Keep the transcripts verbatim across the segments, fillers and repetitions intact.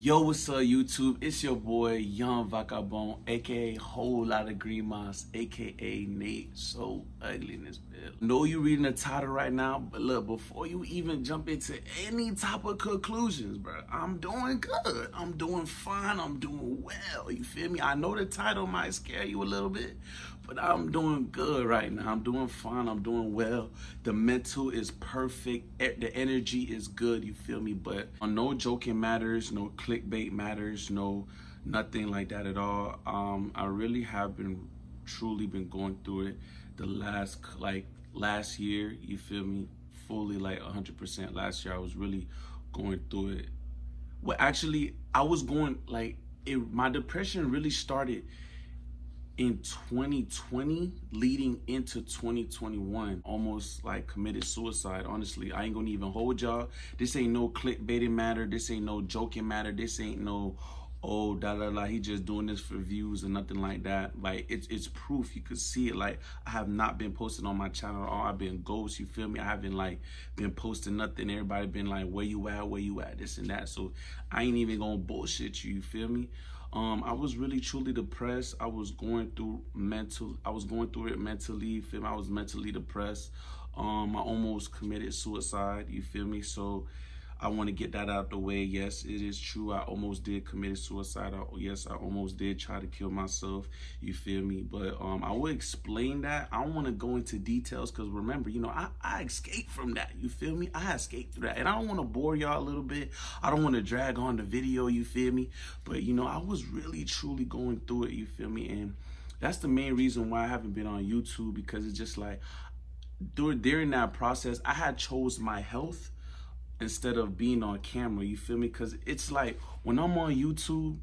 Yo, what's up YouTube? It's your boy Young Vacabon, aka Whole Lot of Green Moss, aka Nate So Ugly in this bill. Know you reading the title right now, but look, before you even jump into any type of conclusions, bro, I'm doing good. I'm doing fine. I'm doing well. You feel me? I know the title might scare you a little bit, but I'm doing good right now. I'm doing fine. I'm doing well. The mental is perfect. The energy is good. You feel me? But no joking matters. No clickbait matters. No nothing like that at all. Um, I really have been truly been going through it the last like last year. You feel me? Fully like one hundred percent. Last year I was really going through it. Well, actually, I was going like it. My depression really started in twenty twenty, leading into twenty twenty-one, almost like committed suicide. Honestly, I ain't gonna even hold y'all. This ain't no clickbaiting matter. This ain't no joking matter. This ain't no, oh, da da da, he just doing this for views and nothing like that. Like, it's it's proof. You could see it. Like, I have not been posting on my channel at all. I've been ghost, you feel me? I haven't like been posting nothing. Everybody been like, where you at, where you at, this and that. So I ain't even gonna bullshit you, you feel me? Um, I was really truly depressed. I was going through mental. I was going through it mentally. Feel me? I was mentally depressed. Um, I almost committed suicide. You feel me? So I want to get that out the way. Yes, it is true. I almost did commit suicide. I, yes, I almost did try to kill myself. You feel me? But um, I will explain that. I don't want to go into details because remember, you know, I, I escaped from that. You feel me? I escaped through that. And I don't want to bore y'all a little bit. I don't want to drag on the video. You feel me? But, you know, I was really, truly going through it. You feel me? And that's the main reason why I haven't been on YouTube, because it's just like during, during that process, I had chose my health instead of being on camera, you feel me? Because it's like, when I'm on YouTube,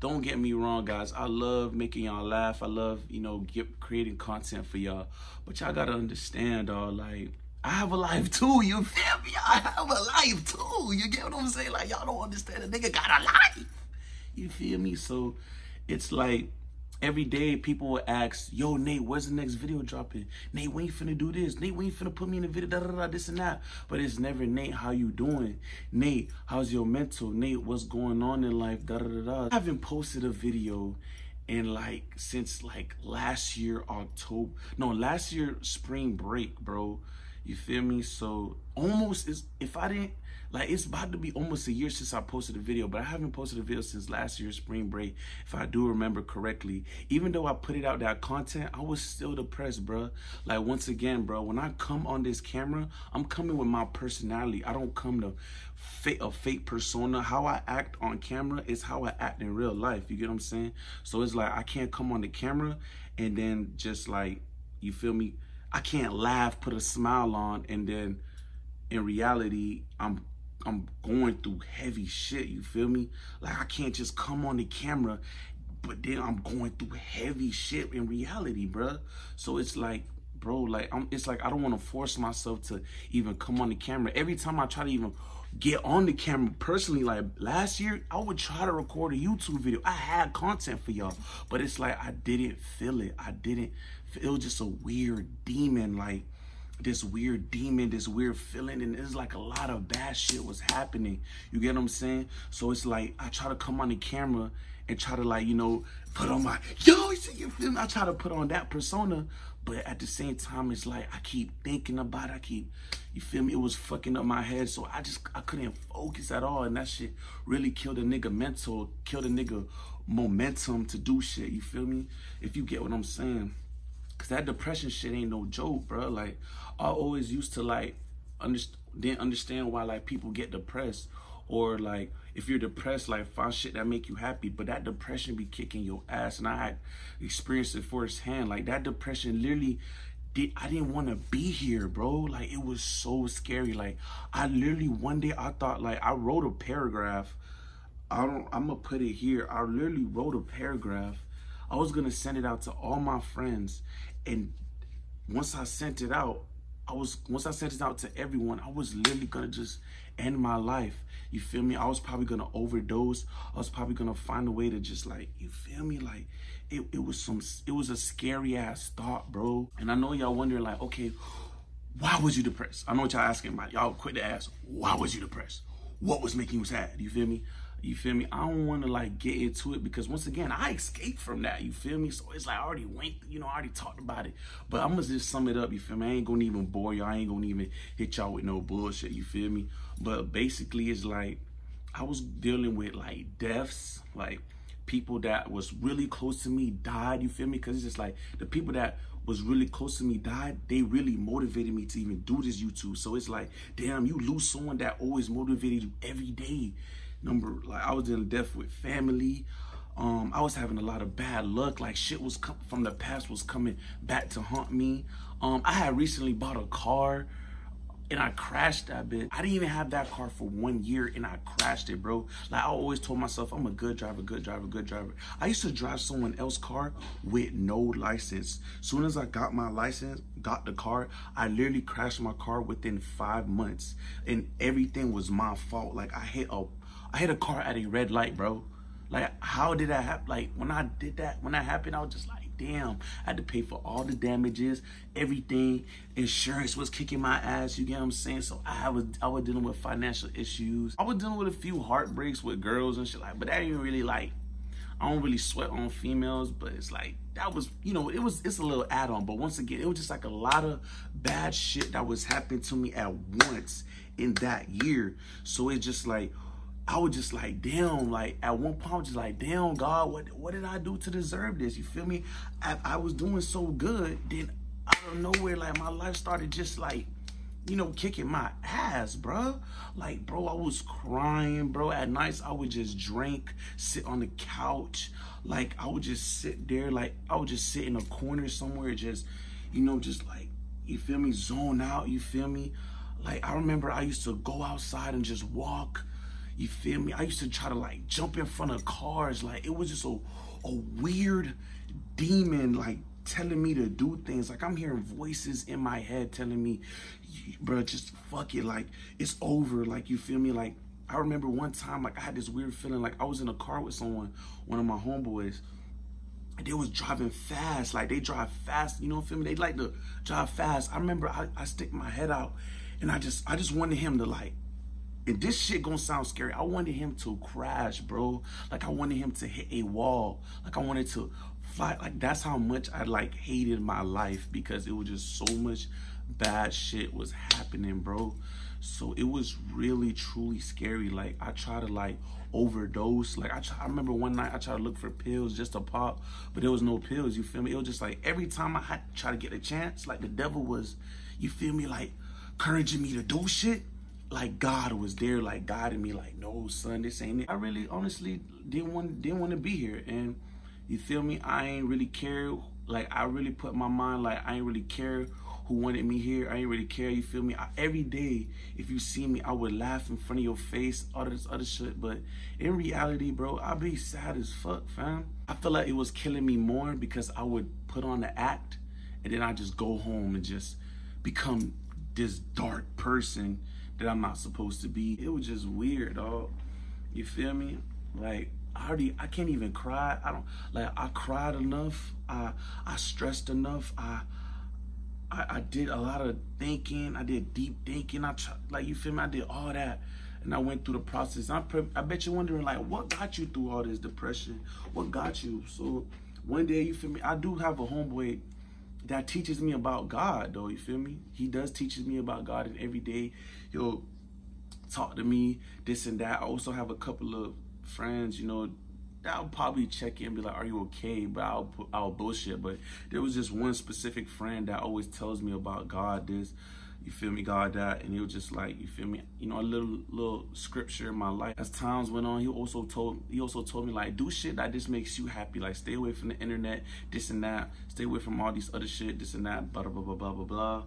don't get me wrong, guys, I love making y'all laugh. I love, you know, get, creating content for y'all. But y'all got to understand, dog, like, I have a life too, you feel me? I have a life too, you get what I'm saying? Like, y'all don't understand, a nigga got a life. You feel me? So, it's like, every day, people will ask, yo, Nate, where's the next video dropping? Nate, when you finna do this? Nate, when you finna put me in the video? Da, da, da, this and that. But it's never, Nate, how you doing? Nate, how's your mental? Nate, what's going on in life? Da, da, da, da. I haven't posted a video in, like, since, like, last year, October. No, last year, spring break, bro. You feel me? So, almost, is if I didn't, like, it's about to be almost a year since I posted a video, but I haven't posted a video since last year's spring break, if I do remember correctly. Even though I put it out that content, I was still depressed, bro. Like, once again, bro, when I come on this camera, I'm coming with my personality. I don't come to fake a fake persona. How I act on camera is how I act in real life. You get what I'm saying? So it's like, I can't come on the camera and then just like, you feel me? I can't laugh, put a smile on, and then in reality, I'm I'm going through heavy shit, you feel me? Like, I can't just come on the camera, but then I'm going through heavy shit in reality, bro. So it's like, bro, like, I'm, it's like I don't want to force myself to even come on the camera. Every time I try to even get on the camera personally, like last year, I would try to record a YouTube video. I had content for y'all, but it's like I didn't feel it. I didn't feel, it was just a weird demon, like, this weird demon, this weird feeling, and it's like a lot of bad shit was happening. You get what I'm saying? So it's like, I try to come on the camera and try to like, you know, put on my, yo, you see, you feel me? I try to put on that persona, but at the same time, it's like, I keep thinking about it, I keep, you feel me? It was fucking up my head, so I just, I couldn't focus at all, and that shit really killed a nigga mental, killed a nigga momentum to do shit, you feel me? If you get what I'm saying. Cause that depression shit ain't no joke, bro. Like, I always used to like, underst didn't understand why like people get depressed, or like if you're depressed, like find shit that make you happy. But that depression be kicking your ass, and I had experienced it firsthand. Like that depression literally, did I didn't want to be here, bro. Like it was so scary. Like I literally one day I thought like I wrote a paragraph. I don't. I'm gonna put it here. I literally wrote a paragraph. I was gonna send it out to all my friends, and once I sent it out, I was once I sent it out to everyone, I was literally gonna just end my life. You feel me? I was probably gonna overdose. I was probably gonna find a way to just like, you feel me? Like it, it was some, it was a scary ass thought, bro. And I know y'all wondering like, okay, why was you depressed? I know what y'all asking about. Y'all quit to ask, why was you depressed? What was making you sad? You feel me? You feel me? I don't want to like get into it because once again, I escaped from that. You feel me? So it's like I already went, you know, I already talked about it. But I'm going to just sum it up. You feel me? I ain't going to even bore y'all. I ain't going to even hit y'all with no bullshit. You feel me? But basically it's like I was dealing with like deaths, like people that was really close to me died. You feel me? Because it's just like the people that was really close to me died, they really motivated me to even do this YouTube. So it's like, damn, you lose someone that always motivated you every day. Number, like I was dealing death with family. Um, I was having a lot of bad luck. Like shit was com from the past was coming back to haunt me. Um, I had recently bought a car and I crashed that bitch. I didn't even have that car for one year and I crashed it, bro. Like I always told myself, I'm a good driver, good driver, good driver. I used to drive someone else's car with no license. Soon as I got my license, got the car, I literally crashed my car within five months and everything was my fault. Like I hit a I hit a car at a red light, bro. Like, how did that happen? Like, when I did that, when that happened, I was just like, damn. I had to pay for all the damages, everything. Insurance was kicking my ass, you get what I'm saying? So I was, I was dealing with financial issues. I was dealing with a few heartbreaks with girls and shit, like, but that ain't really like, I don't really sweat on females, but it's like, that was, you know, it was, it's a little add-on. But once again, it was just like a lot of bad shit that was happening to me at once in that year. So it's just like, I was just like, damn, like at one point I was just like, damn, God, what what did I do to deserve this? You feel me? I, I was doing so good, then out of nowhere, like my life started just like, you know, kicking my ass, bro. Like, bro, I was crying, bro. At nights, I would just drink, sit on the couch. Like, I would just sit there. Like, I would just sit in a corner somewhere, just, you know, just like, you feel me? Zone out, you feel me? Like, I remember I used to go outside and just walk. You feel me? I used to try to like jump in front of cars. Like it was just a, a weird demon like telling me to do things. Like I'm hearing voices in my head telling me, bro, just fuck it. Like it's over. Like you feel me? Like I remember one time like I had this weird feeling like I was in a car with someone, one of my homeboys. And they was driving fast. Like they drive fast. You know what I feel me? They like to drive fast. I remember I, I stick my head out and I just I just wanted him to like, and this shit gonna sound scary. I wanted him to crash, bro. Like I wanted him to hit a wall. Like I wanted to fly. Like that's how much I like hated my life because it was just so much bad shit was happening, bro. So it was really, truly scary. Like I tried to like overdose. Like I, try, I remember one night I tried to look for pills just to pop, but there was no pills. You feel me? It was just like every time I had to try to get a chance, like the devil was, you feel me? Like encouraging me to do shit. Like God was there, like guiding me, like, no, son, this ain't it. I really honestly didn't want didn't want to be here. And you feel me? I ain't really care. Like I really put my mind, like I ain't really care who wanted me here. I ain't really care, you feel me? I, every day, if you see me, I would laugh in front of your face, all this other shit. But in reality, bro, I be sad as fuck, fam. I feel like it was killing me more because I would put on the act and then I just go home and just become this dark person that I'm not supposed to be. It was just weird, dog. You feel me? Like, I already, I can't even cry. I don't, like, I cried enough. I I stressed enough. I I, I did a lot of thinking. I did deep thinking. I tried, like, you feel me? I did all that. And I went through the process. I'm pre I bet you're wondering, like, what got you through all this depression? What got you? So, one day, you feel me? I do have a homeboy that teaches me about God, though, you feel me? He does teaches me about God, and every day he'll talk to me, this and that. I also have a couple of friends, you know, that'll probably check in and be like, are you okay? But I'll, I'll bullshit. But there was just one specific friend that always tells me about God, this, you feel me, God, that. And he'll just like, you feel me, you know, a little little scripture in my life. As times went on, he also told he also told me, like, do shit that just makes you happy. Like, stay away from the internet, this and that. Stay away from all these other shit, this and that, blah, blah, blah, blah, blah, blah.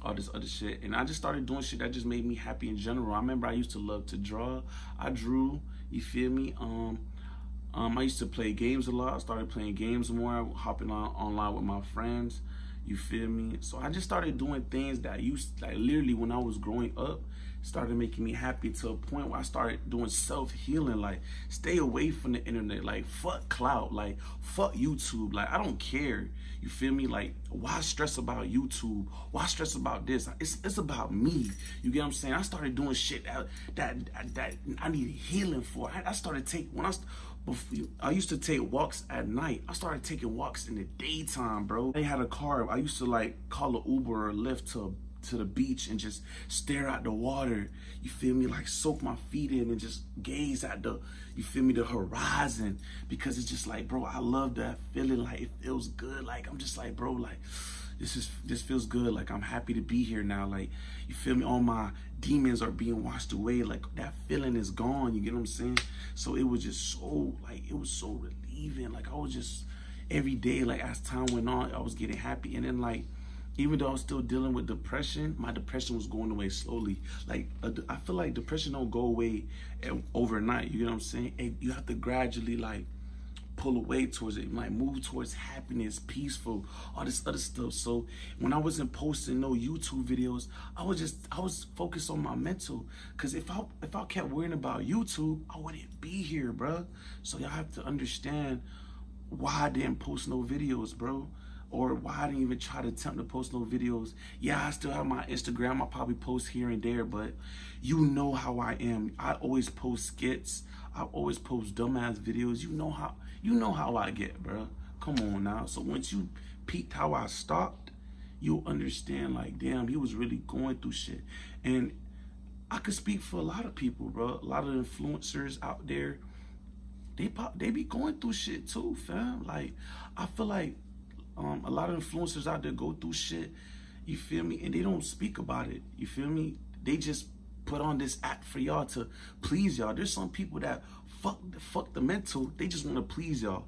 All this other shit. And I just started doing shit that just made me happy in general. I remember I used to love to draw. I drew, you feel me? Um, um, I used to play games a lot. I started playing games more, hopping on online with my friends. You feel me? So I just started doing things that I used, like literally when I was growing up, started making me happy to a point where I started doing self-healing. Like, stay away from the internet. Like, fuck clout. Like, fuck YouTube. Like, I don't care. You feel me? Like, why stress about YouTube? Why stress about this? It's, it's about me. You get what I'm saying? I started doing shit that that, that I needed healing for. I, I started taking, when I I used to take walks at night. I started taking walks in the daytime, bro. They had a car. I used to like call an Uber or Lyft to to the beach and just stare at the water. You feel me? Like soak my feet in and just gaze at the, you feel me, the horizon. Because it's just like, bro, I love that feeling. Like it feels good. Like I'm just like, bro, like this is this feels good. Like I'm happy to be here now. Like you feel me? All my demons are being washed away. Like that feeling is gone. You get what I'm saying? So it was just so like it was so relieving. Like I was just every day, like as time went on, I was getting happy. And then like even though I was still dealing with depression, my depression was going away slowly. Like I feel like depression don't go away overnight. You get what I'm saying? And you have to gradually like pull away towards it, like move towards happiness, peaceful, all this other stuff. So when I wasn't posting no YouTube videos, I was just I was focused on my mental. Cause if I if I kept worrying about YouTube, I wouldn't be here, bro. So y'all have to understand why I didn't post no videos, bro, or why I didn't even try to attempt to post no videos. Yeah, I still have my Instagram. I probably post here and there, but you know how I am. I always post skits. I always post dumbass videos. You know how you know how I get, bro. Come on now. So once you peeked how I stopped, you'll understand like, damn, he was really going through shit. And I could speak for a lot of people, bro. A lot of influencers out there, they pop, they be going through shit too, fam. Like, I feel like Um, a lot of influencers out there go through shit, you feel me? And they don't speak about it, you feel me? They just put on this act for y'all to please y'all. There's some people that fuck the, fuck the mental, they just want to please y'all.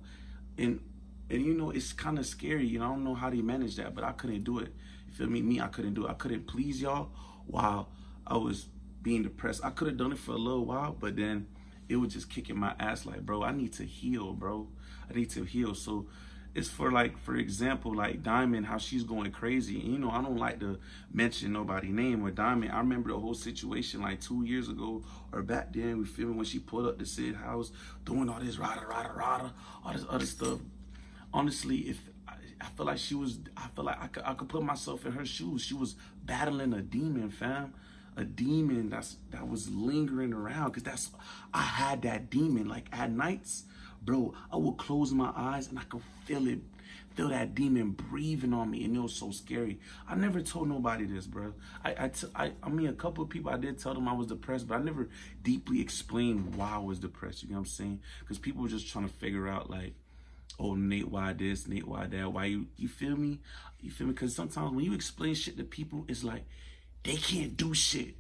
And, and you know, it's kind of scary, you know, I don't know how they manage that, but I couldn't do it. You feel me? Me, I couldn't do it. I couldn't please y'all while I was being depressed. I could have done it for a little while, but then it was just kicking my ass like, bro, I need to heal, bro. I need to heal. So it's for like, for example, like Diamond, how she's going crazy. And, you know, I don't like to mention nobody's name or Diamond. I remember the whole situation like two years ago or back then, we feel me, when she pulled up to Sid's house, doing all this rada, rada, rada, all this other stuff. Honestly, if I, I feel like she was, I feel like I could, I could put myself in her shoes. She was battling a demon, fam. A demon that's that was lingering around, because that's, I had that demon. Like at nights, bro, I would close my eyes and I could feel it, feel that demon breathing on me, and it was so scary. I never told nobody this, bro. I, I, t I, I mean, a couple of people, I did tell them I was depressed, but I never deeply explained why I was depressed, you know what I'm saying? Because people were just trying to figure out, like, oh, Nate, why this? Nate, why that? Why you, you feel me? You feel me? Because sometimes when you explain shit to people, it's like, they can't do shit,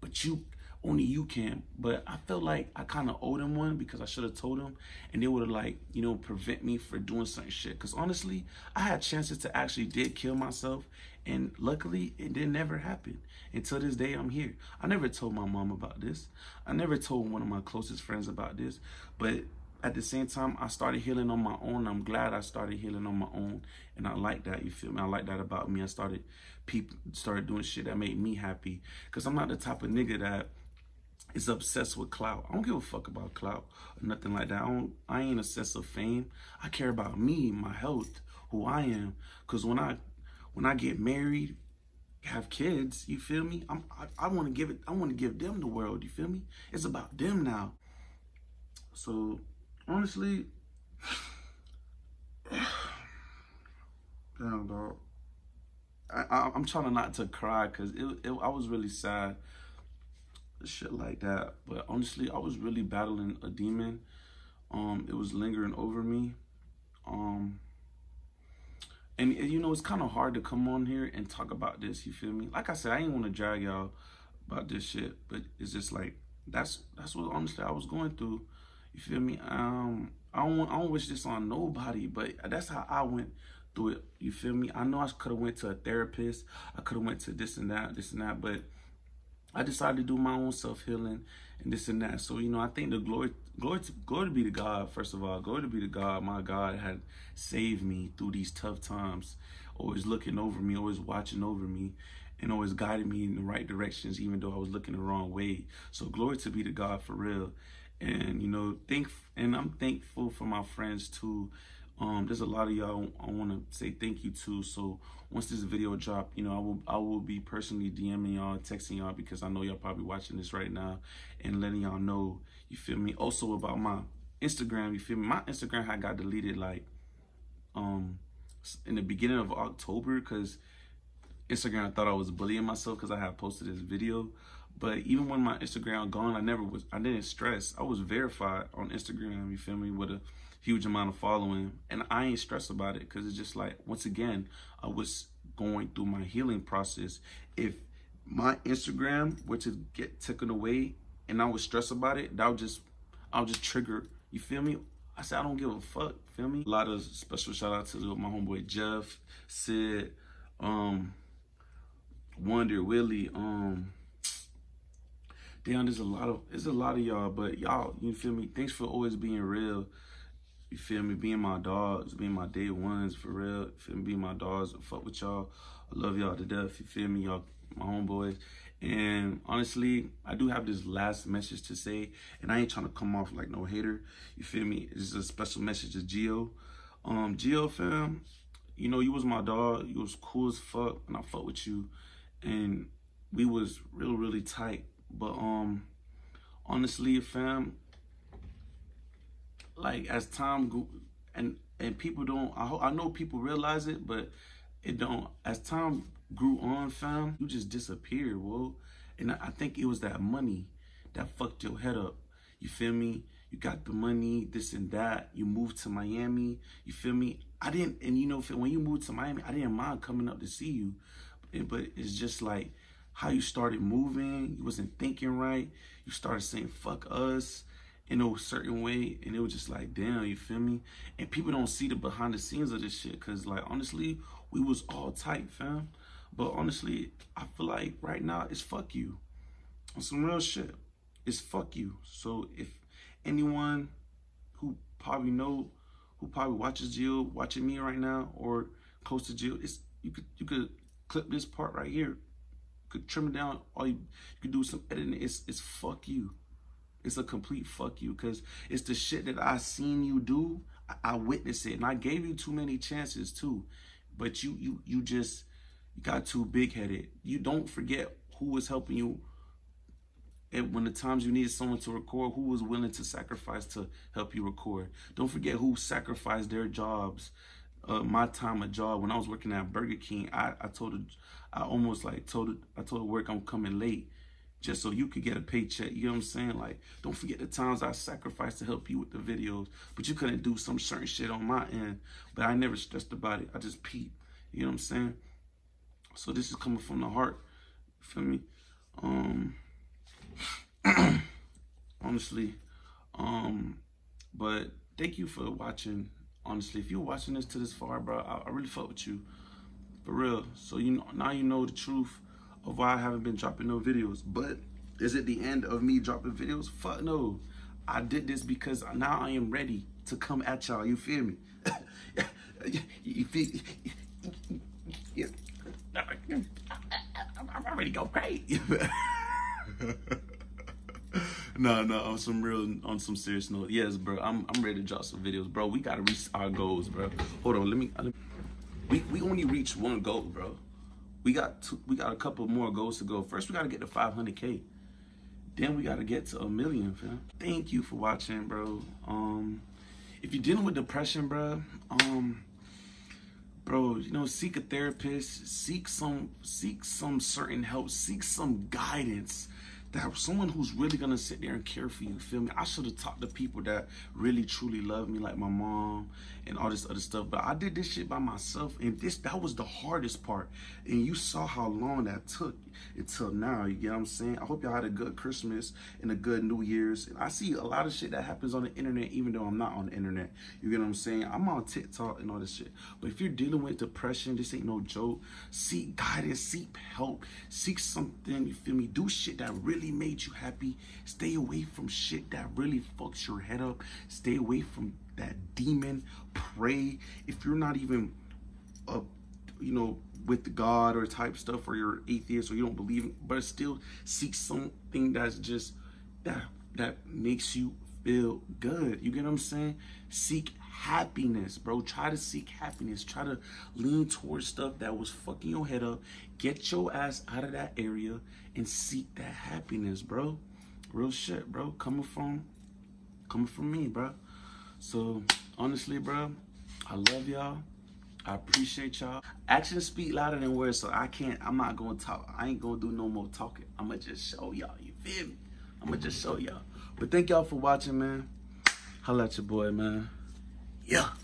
but you... only you can. But I felt like I kind of owe them one, because I should have told them, and they would have like, you know, prevent me from doing certain shit. Because honestly, I had chances to actually did kill myself, and luckily it didn't never happen. Until this day, I'm here. I never told my mom about this. I never told one of my closest friends about this. But at the same time, I started healing on my own. I'm glad I started healing on my own, and I like that. You feel me? I like that about me. I started people started doing shit that made me happy, because I'm not the type of nigga that is obsessed with clout. I don't give a fuck about clout or nothing like that. I don't, I ain't obsessed with fame. I care about me, my health, who I am. Cause when I, when I get married, have kids, you feel me? I'm, I, I want to give it. I want to give them the world. You feel me? It's about them now. So honestly, damn dog. I, I, I'm trying not to cry, cause it, it, I was really sad. Shit like that. But honestly, I was really battling a demon. Um it was lingering over me. Um and, and you know, it's kind of hard to come on here and talk about this, you feel me? Like I said, I ain't want to drag y'all about this shit, but it's just like that's that's what honestly I was going through, you feel me? um I don't I don't wish this on nobody, but that's how I went through it, you feel me? I know I could have went to a therapist, I could have went to this and that this and that but I decided to do my own self-healing and this and that. So, you know, I think the glory, glory, to, glory to be to God, first of all. Glory to be to God. My God had saved me through these tough times, always looking over me, always watching over me. and always guided me in the right directions, even though I was looking the wrong way. So glory to be to God for real. And, you know, thank, and I'm thankful for my friends too. Um, there's a lot of y'all I want to say thank you to. So once this video drop, you know, I will I will be personally DMing y'all, texting y'all, because I know y'all probably watching this right now, and letting y'all know, you feel me? Also about my Instagram, you feel me? My Instagram had got deleted like um, in the beginning of October, because Instagram thought I was bullying myself because I had posted this video. But even when my Instagram gone, I never was, I didn't stress. I was verified on Instagram, you feel me, with a huge amount of following, and I ain't stressed about it, because it's just like, once again, I was going through my healing process. If my Instagram were to get taken away and I was stressed about it, that would just, I'll just trigger, you feel me? I said, I don't give a fuck, feel me? A lot of special shout out to my homeboy Jeff, Sid, um, Wonder, Willie, um, damn, there's a lot of, there's a lot of y'all, but y'all, you feel me? Thanks for always being real. You feel me? Being my dogs, being my day ones, for real. Feel me? Being my dogs. Fuck with y'all. I love y'all to death. You feel me? Y'all, my homeboys. And honestly, I do have this last message to say, and I ain't trying to come off like no hater. You feel me? This is a special message to Gio. Um, Gio, fam, you know, you was my dog. You was cool as fuck, and I fuck with you. And we was real, really tight. But, um, honestly, fam, like, as time go, and and people don't, I ho I know people realize it, but it don't. As time grew on, fam, you just disappeared, whoa. And I think it was that money that fucked your head up. You feel me? You got the money, this and that. You moved to Miami. You feel me? I didn't, and you know, when you moved to Miami, I didn't mind coming up to see you, but it's just like how you started moving. You wasn't thinking right. You started saying "fuck us" in a certain way, and it was just like, damn, you feel me? And people don't see the behind the scenes of this shit, cause like, honestly, we was all tight, fam. But honestly, I feel like right now, it's fuck you. On some real shit, it's fuck you. So if anyone who probably know, who probably watches Gio, watching me right now, or close to Gio, it's, you could, you could clip this part right here. You could trim it down, all you, you could do some editing, it's, it's fuck you. It's a complete fuck you, because it's the shit that I seen you do. I, I witnessed it, and I gave you too many chances too. But you you you just you got too big-headed. You don't forget who was helping you, and when the times you needed someone to record, who was willing to sacrifice to help you record. Don't forget who sacrificed their jobs. Uh, my time a job when I was working at Burger King, I I told her, I almost like told her, I told her work I'm coming late, just so you could get a paycheck, you know what I'm saying? Like, don't forget the times I sacrificed to help you with the videos, but you couldn't do some certain shit on my end, but I never stressed about it. I just peeped, you know what I'm saying? So this is coming from the heart, you feel me? Um, honestly, um, but thank you for watching. Honestly, if you're watching this to this far, bro, I, I really fuck with you, for real. So you know, now you know the truth of why I haven't been dropping no videos. But is it the end of me dropping videos? Fuck no. I did this because now I am ready to come at y'all. You feel me? You feel me? I'm already go crazy. No, no, on some real, on some serious note. Yes, bro, I'm, I'm ready to drop some videos, bro. We gotta reach our goals, bro. Hold on, let me, let me we, we only reach one goal, bro. We got two, we got a couple more goals to go. First, we gotta get to five hundred K. Then we gotta get to a million, fam. Thank you for watching, bro. Um, if you're dealing with depression, bro, um, bro, you know, seek a therapist, seek some, seek some certain help, seek some guidance. That someone who's really gonna sit there and care for you, feel me? I should have talked to people that really truly love me, like my mom and all this other stuff, but I did this shit by myself, and this, that was the hardest part, and you saw how long that took until now, you get what I'm saying? I hope y'all had a good Christmas and a good New Year's, and I see a lot of shit that happens on the internet, even though I'm not on the internet, you get what I'm saying? I'm on TikTok and all this shit, but if you're dealing with depression, this ain't no joke. Seek guidance, seek help, seek something, you feel me? Do shit that really made you happy. Stay away from shit that really fucks your head up. Stay away from that demon. Pray. If you're not even a, you know, with the God or type stuff, or you're atheist or you don't believe in, but still seek something that's just, that that makes you feel good. You get what I'm saying? Seek happiness, bro. Try to seek happiness. Try to lean towards stuff that was fucking your head up. Get your ass out of that area and seek that happiness, bro. Real shit, bro. Coming from, coming from me, bro. So, honestly, bro, I love y'all. I appreciate y'all. Actions speak louder than words, so I can't, I'm not going to talk. I ain't going to do no more talking. I'm going to just show y'all. You feel me? I'm going to just show y'all. But thank y'all for watching, man. Holla at your boy, man. Yeah.